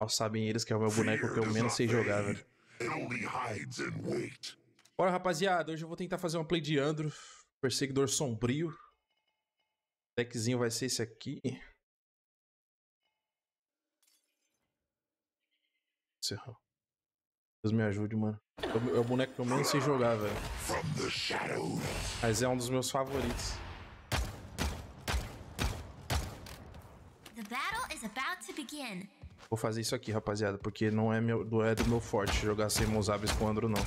Mal sabem eles que é o meu boneco que eu menos sei jogar, velho. Bora, rapaziada. Hoje eu vou tentar fazer uma play de Andro. Perseguidor sombrio. O deckzinho vai ser esse aqui. Deus me ajude, mano. É o boneco que eu menos sei jogar, velho. Mas é um dos meus favoritos. Vou fazer isso aqui, rapaziada, porque não é, do meu forte jogar sem Mozabres com Andro, não.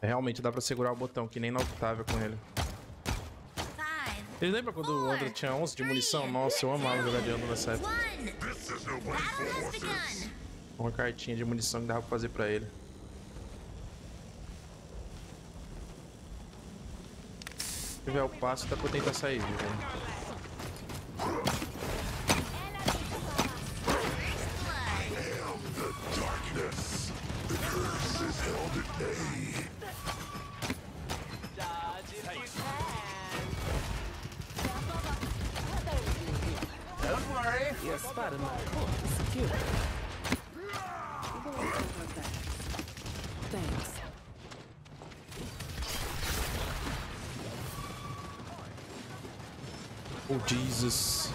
Realmente dá pra segurar o botão, que nem na Octavia com ele. Ele lembra quando o Andro tinha 11 de munição? Nossa, eu amava jogar de Andro nessa época. Uma cartinha de munição que dava pra fazer pra ele. Se tiver o passo, dá pra tentar sair, viu? Oh, Jesus.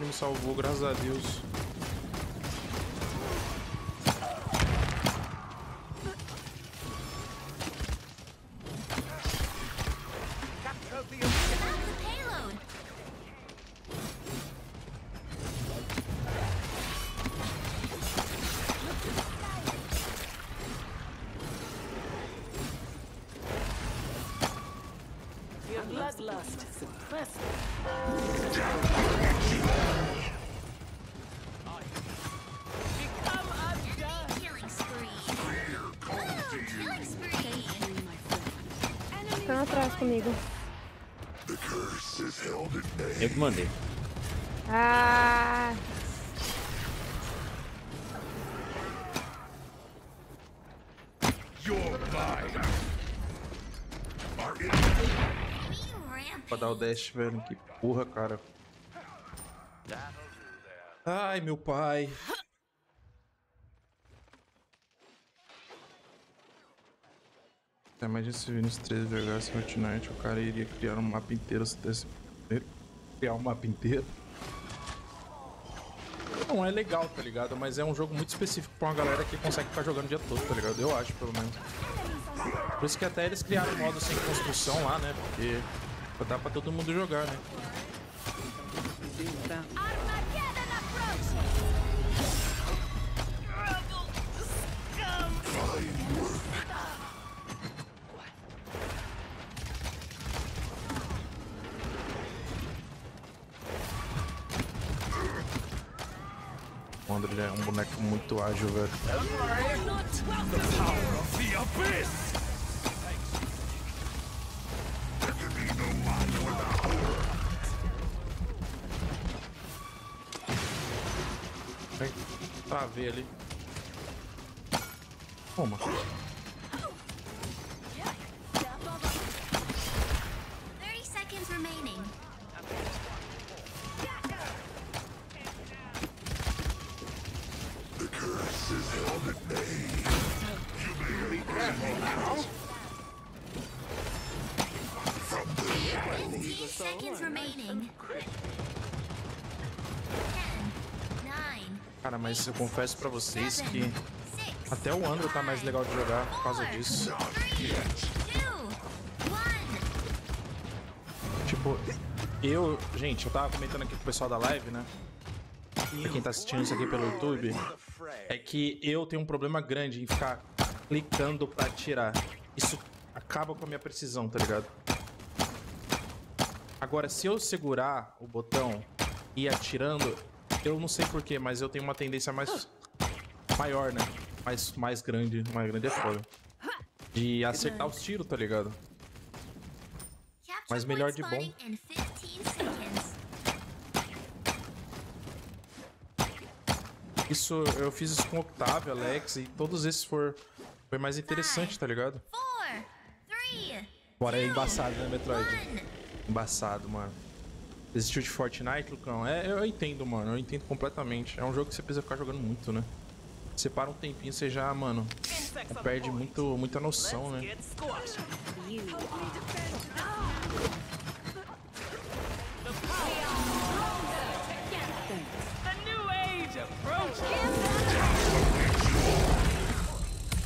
Me salvou, graças a Deus. Eu que mandei. Ah! Pra dar o dash, velho. Que porra, cara. Ai, meu pai. Até mais de se vir nos 3 VHS Fortnite, o cara iria criar um mapa inteiro se desse. Criar um mapa inteiro. Não é legal, tá ligado? Mas é um jogo muito específico pra uma galera que consegue ficar jogando o dia todo, tá ligado? Eu acho, pelo menos. Por isso que até eles criaram um modo sem construção lá, né? Porque dá pra todo mundo jogar, né? Ele é um boneco muito ágil, velho. Vem, travei ali. Toma. Cara, mas eu confesso pra vocês que até o Andro tá mais legal de jogar por causa disso. Tipo, gente, eu tava comentando aqui com o pessoal da live, né? Pra quem tá assistindo isso aqui pelo YouTube, é que eu tenho um problema grande em ficar clicando pra atirar. Isso acaba com a minha precisão, tá ligado? Agora, se eu segurar o botão e ir atirando, eu não sei porquê, mas eu tenho uma tendência mais... maior, né? Mais grande. Mais grande é foda. De acertar os tiros, tá ligado? Mas melhor de bom. Isso, eu fiz isso com o Octavia, Alex, e todos esses foi mais interessante, tá ligado? Bora, é embaçado, né, Metroid? Embaçado, mano. Desistiu de Fortnite, Lucão? É, eu entendo, mano. Eu entendo completamente. É um jogo que você precisa ficar jogando muito, né? Você para um tempinho, você já, mano, perde muita noção, né?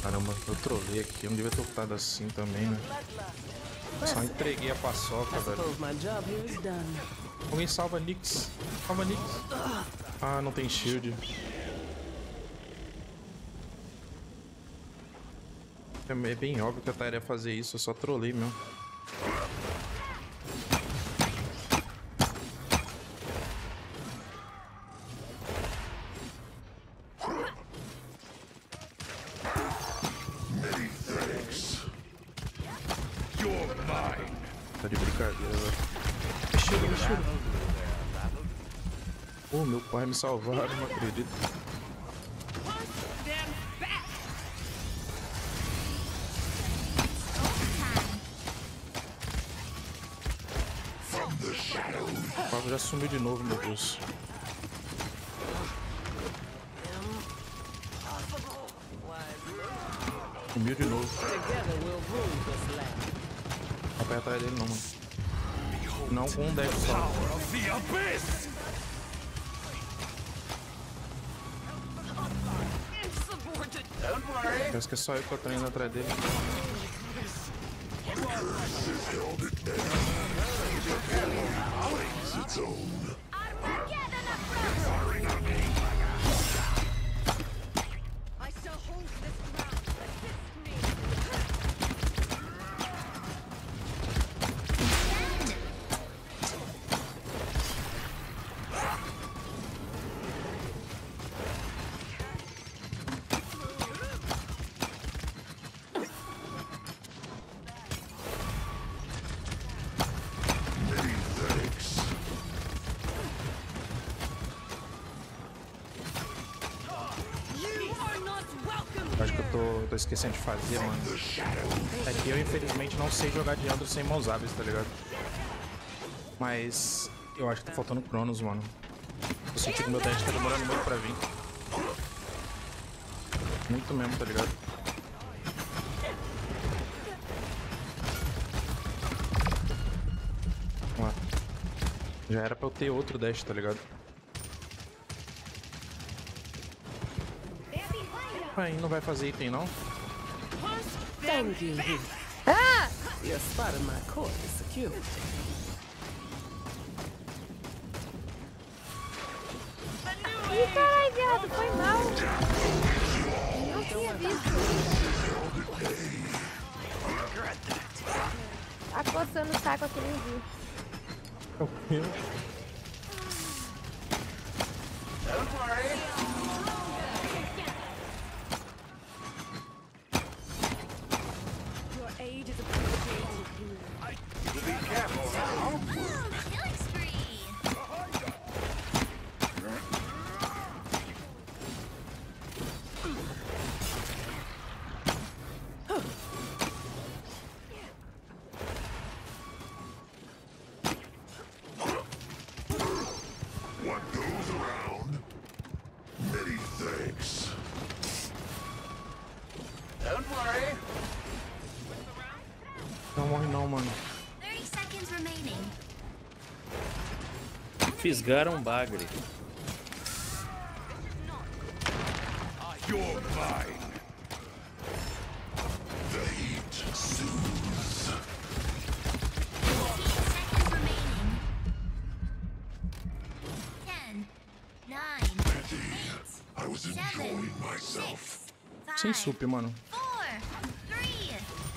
Caramba, eu trolei aqui. Eu não devia ter optado assim também, né? Só entreguei a paçoca, velho. Alguém salva Nyx. Salva Nyx. Ah, não tem shield. É bem óbvio que a Taere ia fazer isso. Eu só trolei mesmo. Tá de brincadeira, velho. Mexeu, mexeu. Pô, meu pai me salvaram, não acredito. O Paco já sumiu de novo, meu Deus. Sumiu de novo. Não vai atrás dele, não, mano. Não com um deck só. Parece que é só eu que tô treinando atrás dele. Tô esquecendo de fazer, mano. É que eu, infelizmente, não sei jogar de Androxus sem mãos hábeis, tá ligado? Mas eu acho que tá faltando Cronos, mano. Eu senti que meu teste tá demorando muito pra vir. Muito mesmo, tá ligado? Vamos lá. Já era pra eu ter outro dash, tá ligado? Aí não vai fazer item, não? Ah! Ih, carai, viado, foi mal. Não tinha visto. Tá coçando o saco aqui, não vi. Fisgaram bagre.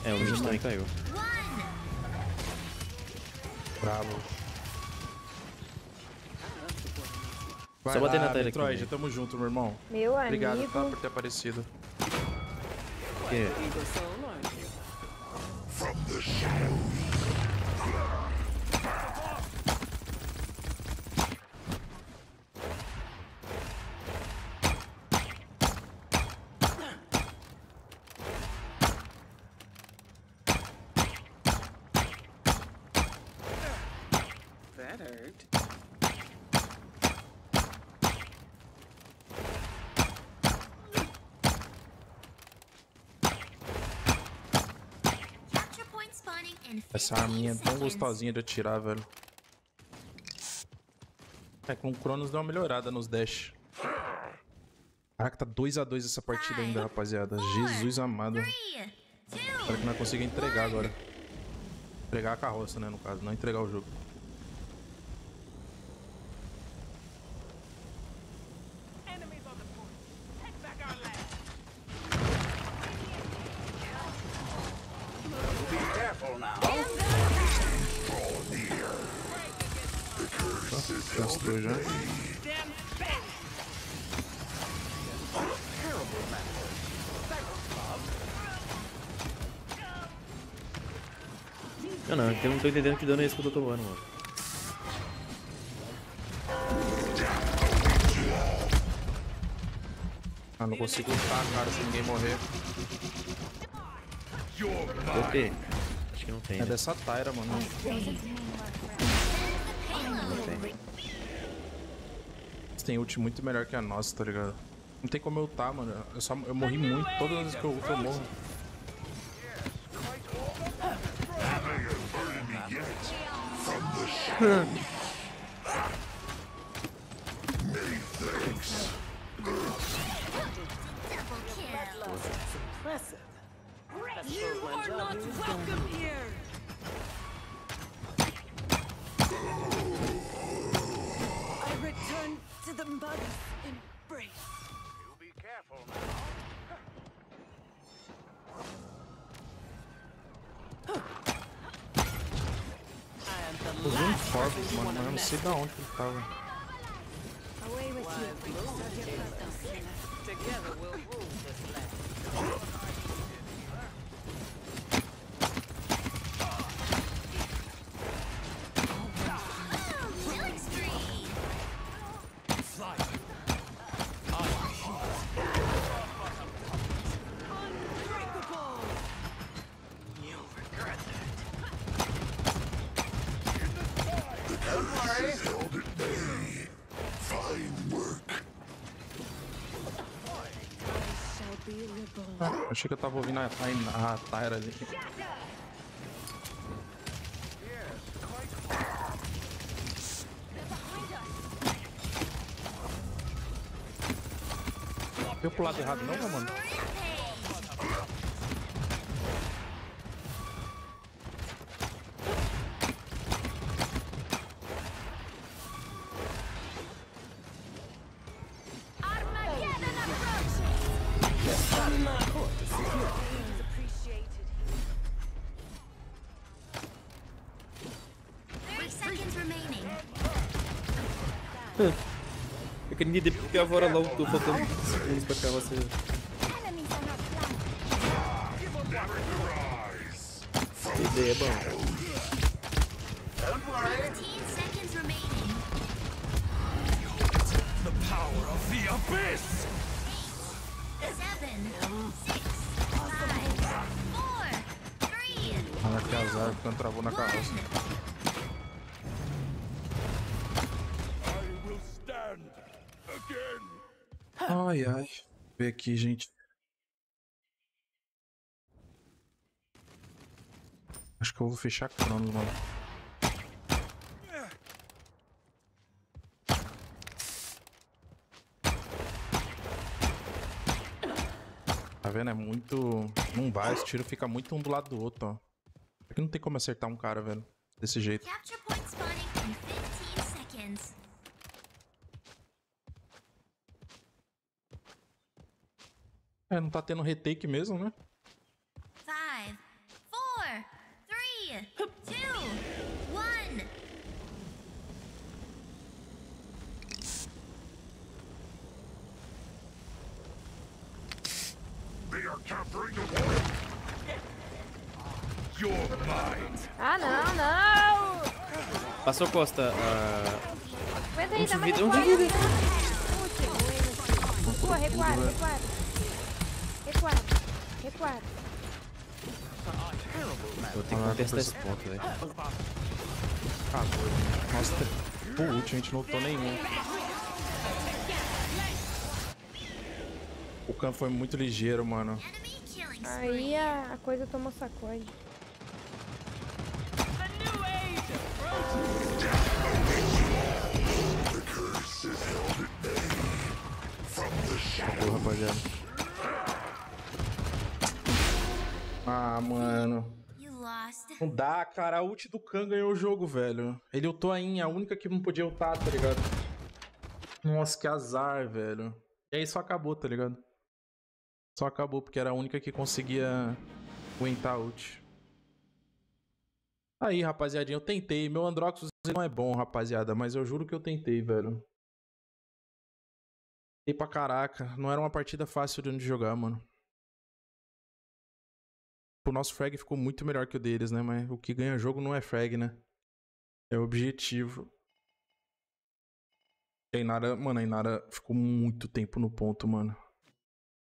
É, o bicho também caiu. Bravo. Vai só bater na Taera aqui. Metroid, tamo junto, meu irmão. Meu obrigado, amigo. Obrigado, tá, por ter aparecido. O quê? Essa arminha é tão gostosinha de atirar, velho. É, com o Cronos deu uma melhorada nos dash. Caraca, tá 2x2 essa partida ainda, rapaziada. Jesus amado. Espero que não consiga entregar agora. Entregar a carroça, né, no caso. Não entregar o jogo. Eu não tô entendendo que dano é esse que eu tô tomando, mano. Ah, não consigo lutar, cara, se ninguém morrer. Botei. Acho que não tem, né? É dessa Tyra, mano. Não tem. Eles têm ult muito melhor que a nossa, tá ligado? Não tem como eu lutar, mano. Eu morri muito todas as vezes que eu morro. Não sei da onde ele tava. Achei que eu tava ouvindo a Tyra ali. Deu pro lado errado não, mano? Porque agora logo tô faltando segundos pra cá, você... Que ideia, bom. Ah, que azar, ficando travou na carroça. Ai, ai. Deixa eu ver aqui, gente. Acho que eu vou fechar a Cronos, mano. Tá vendo? É muito... Não vai, esse tiro fica muito um do lado do outro, ó. Aqui não tem como acertar um cara, velho. Desse jeito. É, não tá tendo retake mesmo, né? 3, 2, 1. They are capturing the world. You're mine. Ah, não, não. Passou Costa. Aguenta aí, dá uma recuada. Recua, recuada, recuada. Recuada, recuada. Eu tenho que contestar esse ponto, velho. Nossa, por último, a gente não lutou nenhum. O Khan foi muito ligeiro, mano. Aí a coisa tomou sacode. Porra, rapaziada. Ah, mano. Não dá, cara. A ult do Khan ganhou o jogo, velho. Ele ultou a Inha, a única que não podia ultar, tá ligado? Nossa, que azar, velho. E aí só acabou, tá ligado? Só acabou, porque era a única que conseguia aguentar a ult. Aí, rapaziadinha, eu tentei. Meu Androxus não é bom, rapaziada, mas eu juro que eu tentei, velho. Tentei pra caraca. Não era uma partida fácil de jogar, mano. O nosso frag ficou muito melhor que o deles, né? Mas o que ganha jogo não é frag, né? É o objetivo. A Inara, mano, a Inara ficou muito tempo no ponto, mano.